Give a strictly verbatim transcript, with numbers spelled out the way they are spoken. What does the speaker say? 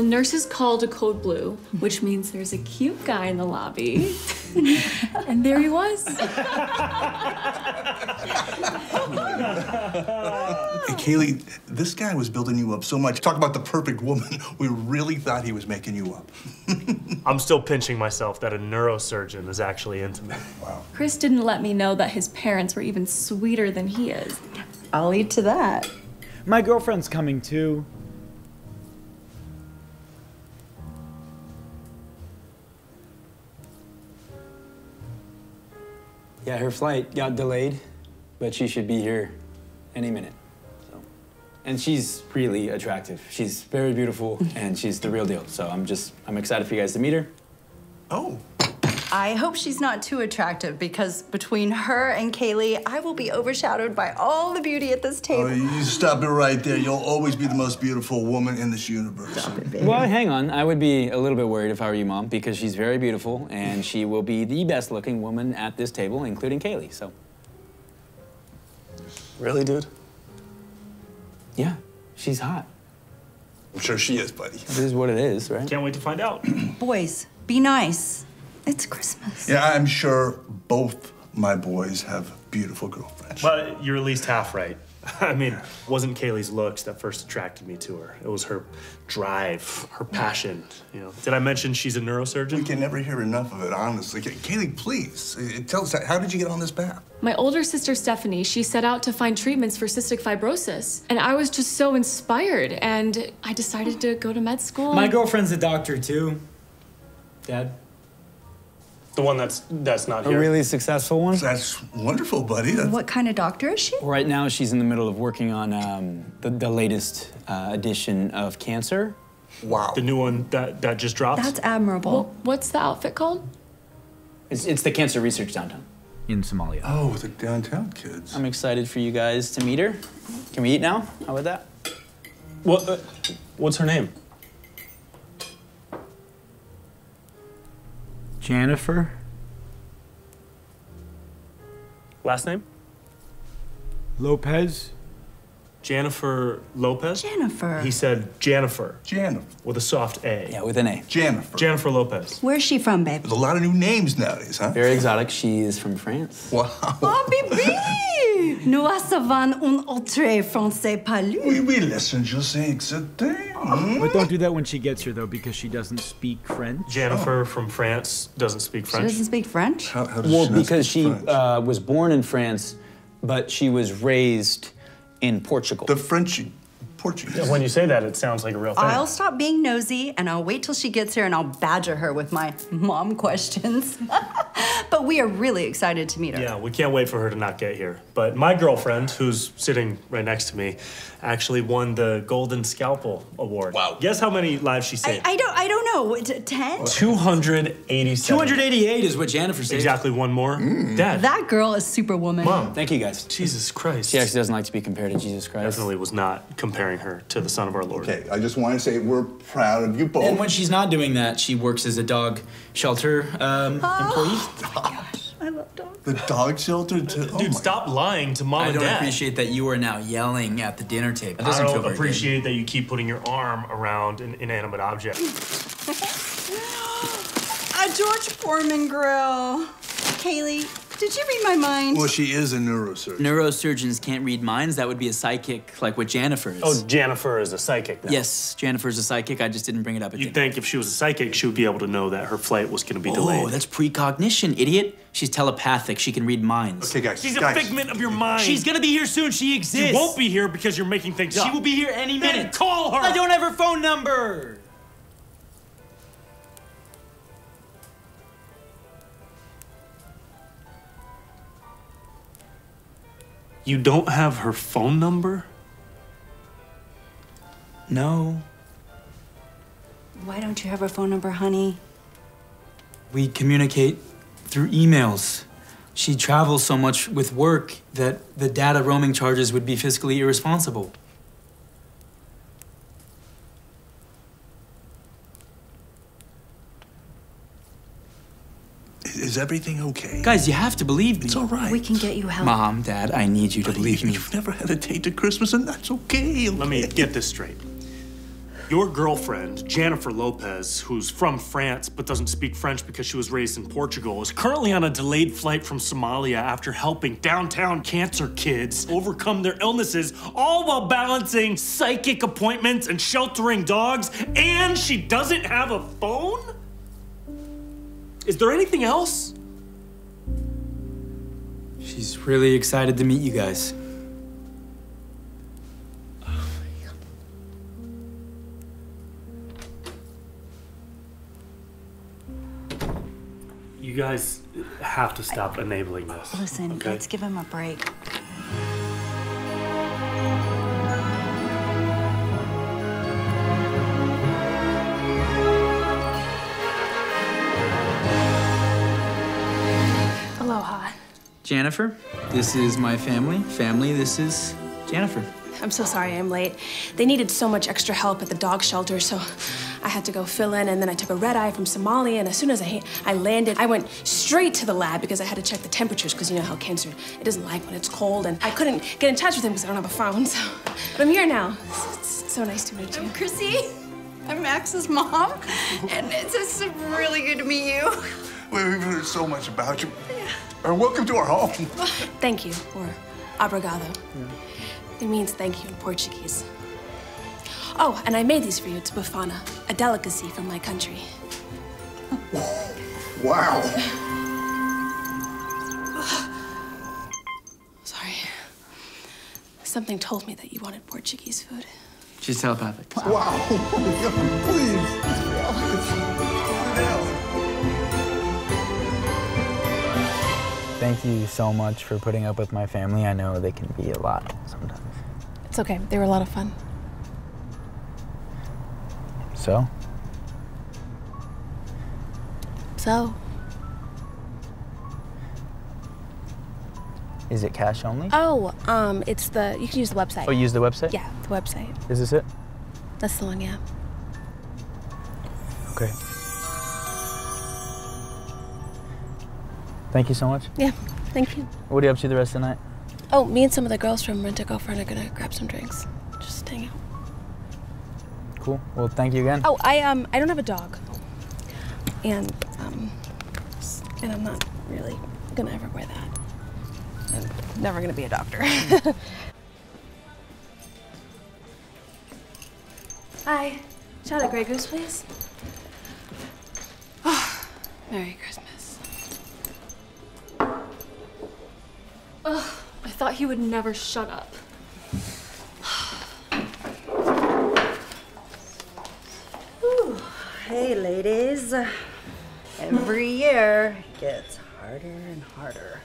Well, nurses called a code blue, which means there's a cute guy in the lobby. And there he was. And Kaylee, this guy was building you up so much. Talk about the perfect woman. We really thought he was making you up. I'm still pinching myself that a neurosurgeon is actually into me. Wow. Chris didn't let me know that his parents were even sweeter than he is. I'll eat to that. My girlfriend's coming too. Yeah, her flight got delayed, but she should be here any minute. So. And she's really attractive. She's very beautiful, and she's the real deal. So I'm just, I'm excited for you guys to meet her. Oh. I hope she's not too attractive, because between her and Kaylee, I will be overshadowed by all the beauty at this table. Oh, you stop it right there. You'll always be the most beautiful woman in this universe. Stop it, baby. Well, hang on. I would be a little bit worried if I were you, Mom, because she's very beautiful, and she will be the best-looking woman at this table, including Kaylee, so. Really, dude? Yeah, she's hot. I'm sure she is, buddy. It is what it is, right? Can't wait to find out. Boys, be nice. It's Christmas. Yeah, I'm sure both my boys have beautiful girlfriends. Well, you're at least half right. I mean, it wasn't Kaylee's looks that first attracted me to her. It was her drive, her passion. You know, did I mention she's a neurosurgeon? We can never hear enough of it, honestly. Kaylee, please, tell us, how did you get on this path? My older sister, Stephanie, she set out to find treatments for cystic fibrosis. And I was just so inspired, and I decided to go to med school. My girlfriend's a doctor, too. Dad? The one that's that's not here. A really successful one? That's wonderful, buddy. That's... What kind of doctor is she? Right now, she's in the middle of working on um, the, the latest uh, edition of Cancer. Wow. The new one that, that just dropped? That's admirable. Well, what's the outfit called? It's, it's the Cancer Research Downtown in Somalia. Oh, the downtown kids. I'm excited for you guys to meet her. Can we eat now? How about that? What? Uh, what's her name? Jennifer. Last name? Lopez. Jennifer Lopez? Jennifer. He said Jennifer. Jennifer. With a soft A. Yeah, with an A. Jennifer. Jennifer Lopez. Where's she from, babe? There's a lot of new names nowadays, huh? Very exotic. She is from France. Wow. Oh, bébé! Nous savons un autre français parler. Oui, oui, les Anglais exotiques. Mm-hmm. But don't do that when she gets here, though, because she doesn't speak French. Jennifer oh. from France doesn't speak French. She doesn't speak French? How, how does well, she because she uh, was born in France, but she was raised in Portugal. The Frenchie. Portuguese. Yeah, when you say that, it sounds like a real thing. I'll stop being nosy, and I'll wait till she gets here, and I'll badger her with my mom questions. But we are really excited to meet her. Yeah, we can't wait for her to not get here. But my girlfriend, who's sitting right next to me, actually won the Golden Scalpel Award. Wow. Guess how many lives she saved? I, I don't I don't know. Ten? two hundred eighty-seven. two hundred eighty-eight is what Jennifer said. Exactly one more. Mm. Dad. That girl is superwoman. Mom. Thank you, guys. Jesus Christ. She actually doesn't like to be compared to Jesus Christ. Definitely was not compared her to the Son of our Lord. Okay, I just want to say we're proud of you both. And when she's not doing that, she works as a dog shelter um, oh, employee. Oh my gosh, I love dogs. The dog shelter too? Dude, oh stop God. lying to Mom and Dad. I don't appreciate that you are now yelling at the dinner table. I don't feel appreciate good. that you keep putting your arm around an inanimate object. A George Foreman grill. Kaylee. Did you read my mind? Well, she is a neurosurgeon. Neurosurgeons can't read minds. That would be a psychic, like what Jennifer is. Oh, Jennifer is a psychic now. Yes, Jennifer's a psychic. I just didn't bring it up. You'd think if she was a psychic, she would be able to know that her flight was going to be oh, delayed. Oh, that's precognition, idiot. She's telepathic. She can read minds. Okay, guys. She's guys. a figment of your mind. She's going to be here soon. She exists. She won't be here because you're making things up. She will be here any then minute. Call her. I don't have her phone number. You don't have her phone number? No. Why don't you have her phone number, honey? We communicate through emails. She travels so much with work that the data roaming charges would be fiscally irresponsible. Is everything okay? Guys, you have to believe me. It's all right. We can get you help. Mom, Dad, I need you to believe me. You've never had a date to Christmas, and that's okay. Let me get this straight. Your girlfriend, Jennifer Lopez, who's from France but doesn't speak French because she was raised in Portugal, is currently on a delayed flight from Somalia after helping downtown cancer kids overcome their illnesses, all while balancing psychic appointments and sheltering dogs, and she doesn't have a phone? Is there anything else? She's really excited to meet you guys. Oh my God. You guys have to stop I, enabling this. Listen, okay? Let's give him a break. Aloha. Jennifer, this is my family. Family, this is Jennifer. I'm so sorry I'm late. They needed so much extra help at the dog shelter, so I had to go fill in, and then I took a red eye from Somalia, and as soon as I, I landed, I went straight to the lab because I had to check the temperatures, because you know how cancer, it doesn't like when it's cold, and I couldn't get in touch with him because I don't have a phone, so. But I'm here now. It's, it's so nice to meet you. I'm Chrissy. I'm Max's mom, and it's just really good to meet you. We've heard so much about you. Yeah. Or welcome to our home. Thank you, or obrigado. Yeah. It means thank you in Portuguese. Oh, and I made these for you. It's bufana, a delicacy from my country. Wow. Sorry. Something told me that you wanted Portuguese food. She's telepathic. Wow. wow. Please. Thank you so much for putting up with my family. I know they can be a lot sometimes. It's okay. They were a lot of fun. So? So? Is it cash only? Oh, um, it's the, you can use the website. Oh, use the website? Yeah, the website. Is this it? That's the one, yeah. Okay. Thank you so much. Yeah, thank you. What are you up to the rest of the night? Oh, me and some of the girls from Rent a Girlfriend are gonna grab some drinks. Just hang out. Cool. Well, thank you again. Oh, I um, I don't have a dog, and um, and I'm not really gonna ever wear that. I'm never gonna be a doctor. Hi. Shout out Grey Goose, please. Oh, Merry Christmas. Ugh, I thought he would never shut up. Ooh. Hey, ladies. Every year, it gets harder and harder.